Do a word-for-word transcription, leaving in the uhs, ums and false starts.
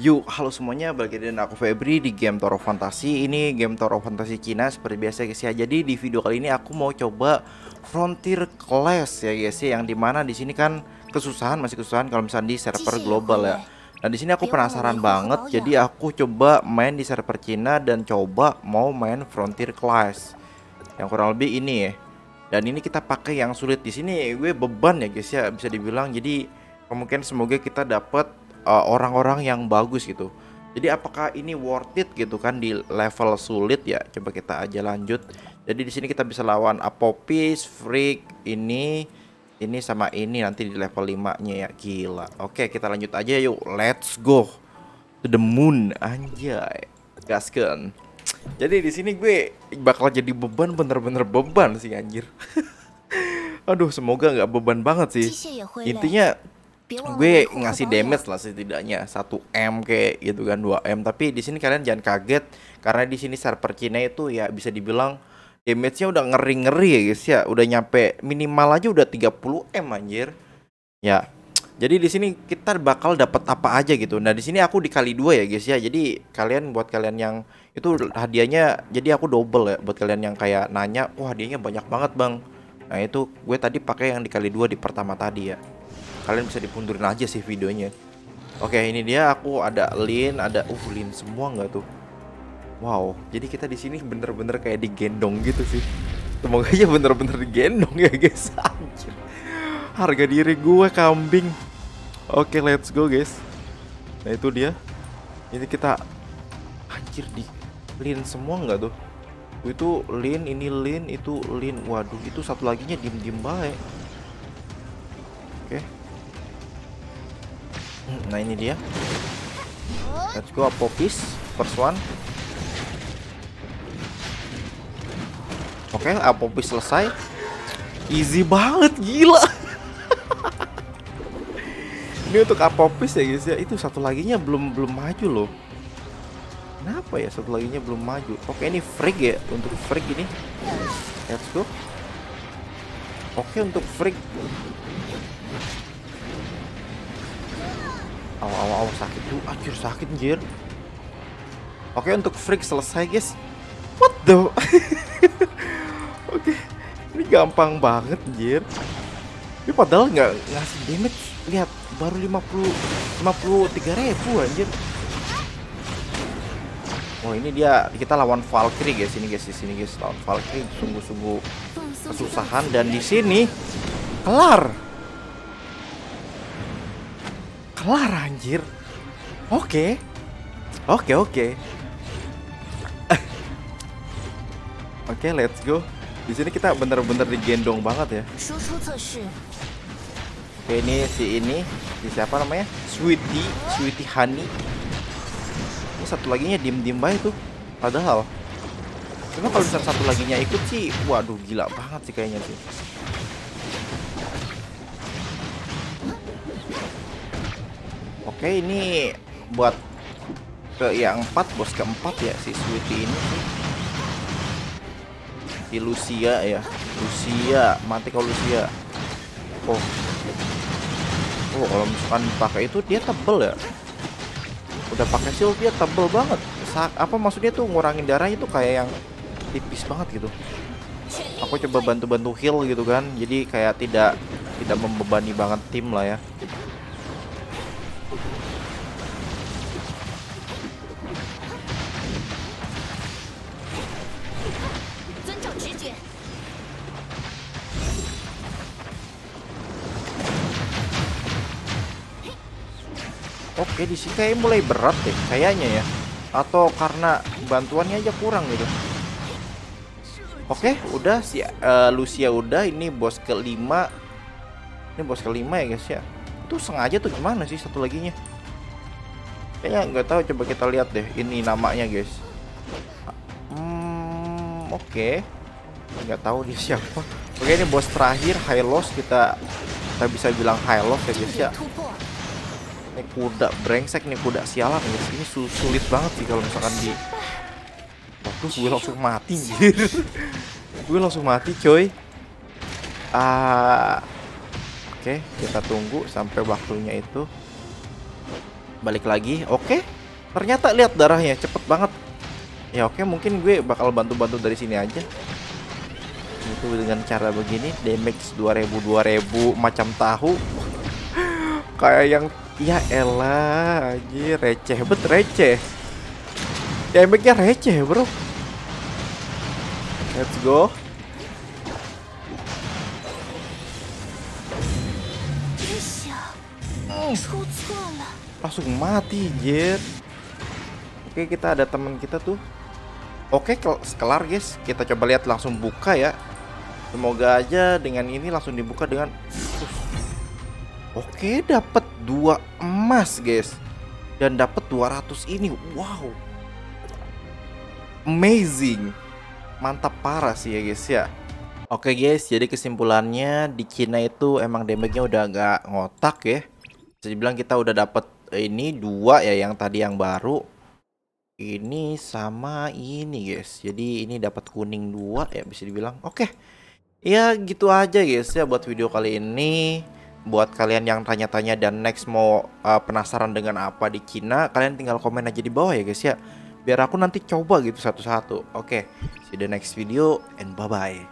Yuk, halo semuanya, balik lagi dengan aku Febri di game Tower Of Fantasy. Ini game Tower Of Fantasy Cina seperti biasa guys ya. Jadi di video kali ini aku mau coba Frontier Clash ya guys ya, yang dimana di sini kan kesusahan masih kesusahan kalau misalnya di server global ya. Nah di sini aku penasaran banget, jadi aku coba main di server Cina dan coba mau main Frontier Clash yang kurang lebih ini ya. Dan ini kita pakai yang sulit di sini, gue beban ya guys ya bisa dibilang. Jadi kemungkinan semoga kita dapat orang-orang uh, yang bagus gitu. Jadi apakah ini worth it gitu kan di level sulit ya? Coba kita aja lanjut. Jadi di sini kita bisa lawan Apophis, Freak, ini, ini sama ini nanti di level lima-nya ya. Gila. Oke, kita lanjut aja yuk. Let's go to the moon. Anjay. Gaskan. Jadi di sini gue bakal jadi beban, bener-bener beban sih anjir. Aduh, semoga nggak beban banget sih. Intinya gue ngasih damage lah setidaknya satu M kayak gitu kan, dua M. Tapi di sini kalian jangan kaget karena di sini server Cina itu ya bisa dibilang damage-nya udah ngeri-ngeri ya guys ya. Udah nyampe minimal aja udah tiga puluh M anjir. Ya. Jadi di sini kita bakal dapat apa aja gitu. Nah, di sini aku dikali dua ya guys ya. Jadi kalian buat kalian yang itu hadiahnya jadi aku double ya, buat kalian yang kayak nanya, "Wah, hadiahnya banyak banget, Bang." Nah, itu gue tadi pakai yang dikali dua di pertama tadi ya. Kalian bisa dipundurin aja sih videonya. Oke, ini dia aku ada lin, ada uh lin semua nggak tuh? Wow, jadi kita di sini bener-bener kayak digendong gitu sih. Semoga aja bener-bener digendong ya guys. Anjir. Harga diri gue kambing. Oke, let's go guys. Nah itu dia. Ini kita anjir di lin semua nggak tuh? Itu lin, ini lin, itu lin. Waduh, itu satu lagi nya diem-diem baik. Oke. Nah ini dia. Let's go Apophis first one. Oke, okay, Apophis selesai. Easy banget, gila. Ini untuk Apophis ya guys ya. Itu satu laginya belum belum maju loh. Kenapa ya satu laginya belum maju? Oke, okay, ini Freak ya, untuk Freak ini. Let's go. Oke, okay, untuk Freak. Awal-awal sakit tuh, anjir sakit anjir. Oke, untuk Freak selesai guys. What the? Oke, ini gampang banget anjir. Ini padahal nggak ngasih damage. Lihat, baru lima puluh tiga ribu anjir. Oh, ini dia kita lawan Valkyrie guys, ini guys, di sini guys lawan Valkyrie sungguh-sungguh kesusahan dan di sini kelar. Kelar anjir. Oke. Oke, oke. Oke, let's go. Di sini kita bener-bener digendong banget ya. Oke, ini si ini, si siapa namanya? Sweetie, Sweetie Honey. Ini satu laginya diem-diem baik tuh. Padahal cuma kalau besar satu laginya ikut sih, waduh gila banget sih kayaknya sih. Oke, ini buat ke yang empat, bos keempat ya si Sweetie ini sih. Si Lucia ya, Lucia mati kalau Lucia. Oh, oh kalau misalkan pakai itu dia tebel ya. Udah pakai shield dia tebel banget. Sa apa maksudnya tuh ngurangin darahnya tuh kayak yang tipis banget gitu. Aku coba bantu-bantu heal gitu kan, jadi kayak tidak tidak membebani banget tim lah ya. Oke, di sini kayak mulai berat deh kayaknya ya, atau karena bantuannya aja kurang gitu. Oke, udah si uh, Lucia udah, ini bos kelima, ini bos kelima ya guys ya. Itu sengaja tuh gimana sih satu laginya? Kayaknya nggak tahu, coba kita lihat deh. Ini namanya guys. Hmm, oke, nggak tahu dia siapa. Oke, ini bos terakhir high loss, kita kita bisa bilang high loss ya guys ya. Ini kuda brengsek, nih kuda sialan guys. Ini sulit banget sih kalau misalkan di waktu gue langsung mati anjir. Gue langsung mati coy. uh... Oke, okay, kita tunggu sampai waktunya itu. balik lagi. Oke, okay. Ternyata lihat darahnya cepet banget. Ya oke, okay, mungkin gue bakal bantu-bantu dari sini aja. Itu dengan cara begini, damage dua ribu dua ribu macam tahu. Kayak yang ya elah, anjir, receh bet receh. Damage-nya receh, bro. Let's go. Langsung mati, jet. Oke, kita ada teman kita tuh. Oke, sekelar guys, kita coba lihat langsung buka ya. Semoga aja dengan ini langsung dibuka dengan uh. Oke, dapat dua emas guys. Dan dapat dua ratus ini. Wow. Amazing. Mantap parah sih ya guys ya. Oke guys, jadi kesimpulannya di Cina itu emang damage-nya udah agak ngotak ya. Bisa dibilang kita udah dapat ini dua ya, yang tadi yang baru. Ini sama ini guys. Jadi ini dapat kuning dua ya, bisa dibilang. Oke. Ya gitu aja guys ya buat video kali ini. Buat kalian yang tanya-tanya dan next mau uh, penasaran dengan apa di Cina, kalian tinggal komen aja di bawah ya guys ya. Biar aku nanti coba gitu satu-satu. Oke. See you the next video and bye-bye.